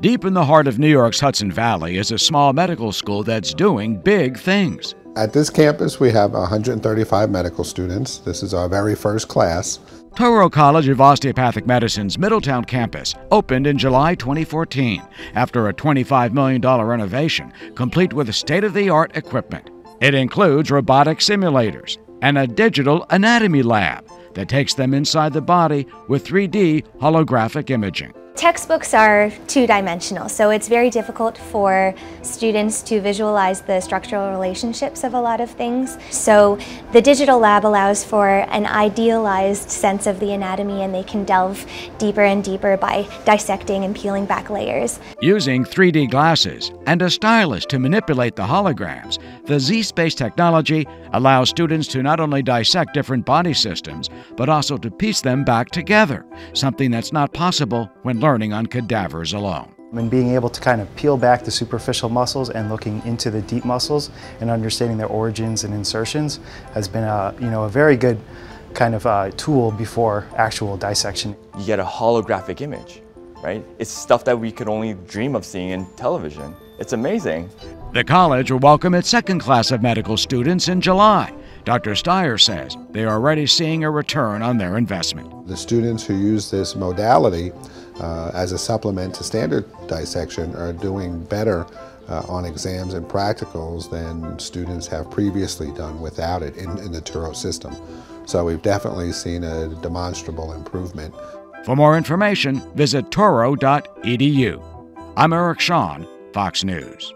Deep in the heart of New York's Hudson Valley is a small medical school that's doing big things. At this campus, we have 135 medical students. This is our very first class. Touro College of Osteopathic Medicine's Middletown campus opened in July 2014 after a $25 million renovation, complete with state-of-the-art equipment. It includes robotic simulators and a digital anatomy lab that takes them inside the body with 3D holographic imaging. Textbooks are two-dimensional, so it's very difficult for students to visualize the structural relationships of a lot of things. So the digital lab allows for an idealized sense of the anatomy, and they can delve deeper and deeper by dissecting and peeling back layers. Using 3D glasses and a stylus to manipulate the holograms, the ZSpace technology allows students to not only dissect different body systems, but also to piece them back together, something that's not possible when learning on cadavers alone. And being able to kind of peel back the superficial muscles and looking into the deep muscles and understanding their origins and insertions has been a very good kind of tool before actual dissection. You get a holographic image, right? It's stuff that we could only dream of seeing in television. It's amazing. The college will welcome its second class of medical students in July. Dr. Steyer says they are already seeing a return on their investment. The students who use this modality as a supplement to standard dissection are doing better on exams and practicals than students have previously done without it in the Touro system. So we've definitely seen a demonstrable improvement. For more information, visit touro.edu. I'm Eric Shawn, Fox News.